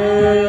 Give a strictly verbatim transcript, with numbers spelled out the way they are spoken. Te